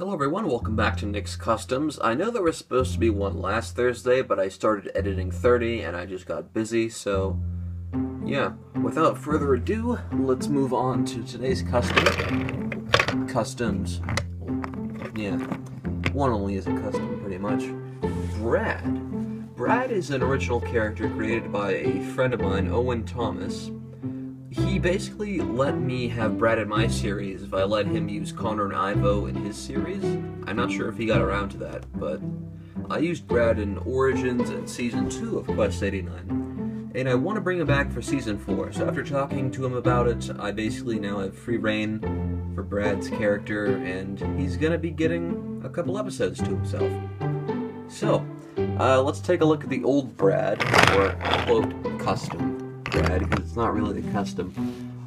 Hello everyone, welcome back to Nick's Customs. I know there was supposed to be one last Thursday, but I started editing 30 and I just got busy, so yeah. Without further ado, let's move on to today's custom. Customs. Yeah, one only is a custom, pretty much. Brad. Brad is an original character created by a friend of mine, Owen Thomas. He basically let me have Brad in my series if I let him use Connor and Ivo in his series. I'm not sure if he got around to that, but I used Brad in Origins and Season 2 of Quest 89, and I want to bring him back for Season 4, so after talking to him about it, I basically now have free reign for Brad's character, and he's going to be getting a couple episodes to himself. So, let's take a look at the old Brad, or quote, custom Brad, because it's not really a custom.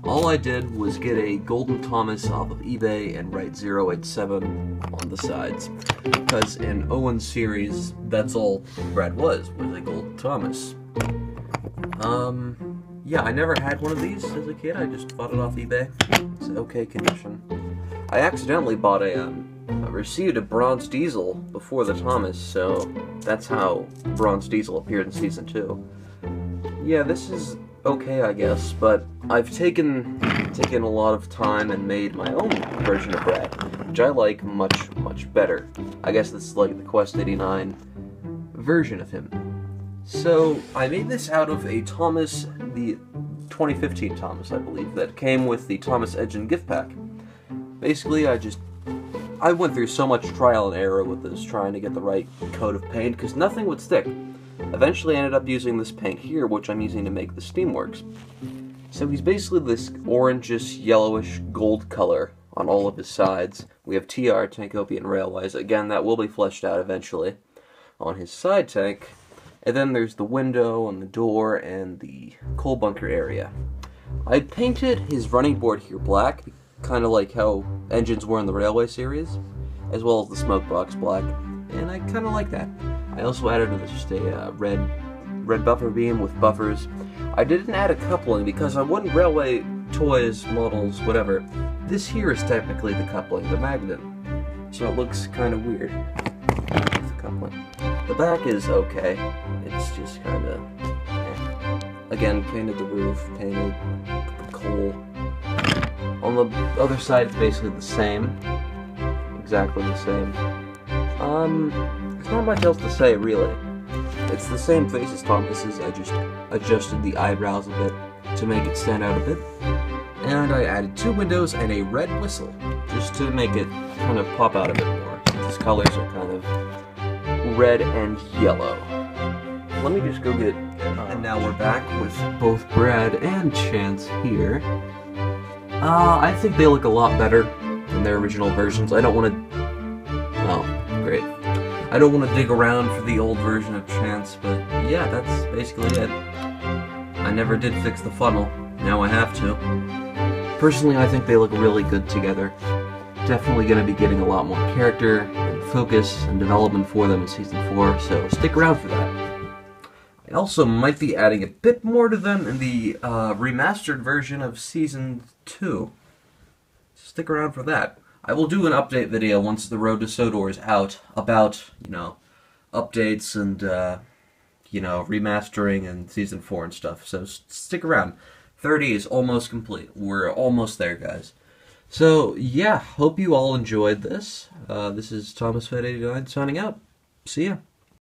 All I did was get a Golden Thomas off of eBay and write 087 on the sides, because in Owen's series, that's all Brad was a Golden Thomas. Yeah, I never had one of these as a kid, I just bought it off eBay. It's okay condition. I accidentally bought received a Bronze Diesel before the Thomas, so that's how Bronze Diesel appeared in Season 2. Yeah, this is okay, I guess, but I've taken a lot of time and made my own version of Brad, which I like much, much better. I guess this is like the Quest 89 version of him. So, I made this out of a Thomas, the 2015 Thomas, I believe, that came with the Thomas Edgin gift pack. Basically, I went through so much trial and error with this, trying to get the right coat of paint, because nothing would stick. Eventually I ended up using this paint here, which I'm using to make the Steamworks. So he's basically this orangish, yellowish, gold color on all of his sides. We have TR, Tank opiate railways. Again, that will be fleshed out eventually on his side tank. And then there's the window and the door and the coal bunker area. I painted his running board here black, kind of like how engines were in the railway series, as well as the smoke box black, and I kind of like that. I also added just a red buffer beam with buffers. I didn't add a coupling because I wanted railway toys, models, whatever. This here is technically the coupling, the magnet. So it looks kind of weird with the coupling. The back is okay. It's just kind of... eh. Again, painted the roof, painted the coal. On the other side, it's basically the same. Exactly the same. There's not much else to say, really. It's the same face as Thomas's, I just adjusted the eyebrows a bit to make it stand out a bit. And I added two windows and a red whistle, just to make it kind of pop out a bit more. These colors are kind of red and yellow. Let me just go get... and now we're back with both Brad and Chance here. I think they look a lot better than their original versions. I don't want to... oh, great. I don't want to dig around for the old version of Chance, but yeah, that's basically it. I never did fix the funnel. Now I have to. Personally, I think they look really good together. Definitely going to be getting a lot more character and focus and development for them in Season 4, so stick around for that. I also might be adding a bit more to them in the remastered version of Season 2. Stick around for that. I will do an update video once The Road to Sodor is out about, you know, updates and, you know, remastering and Season 4 and stuff, so stick around. 30 is almost complete. We're almost there, guys. So, yeah, hope you all enjoyed this. This is ThomasFed89 signing out. See ya.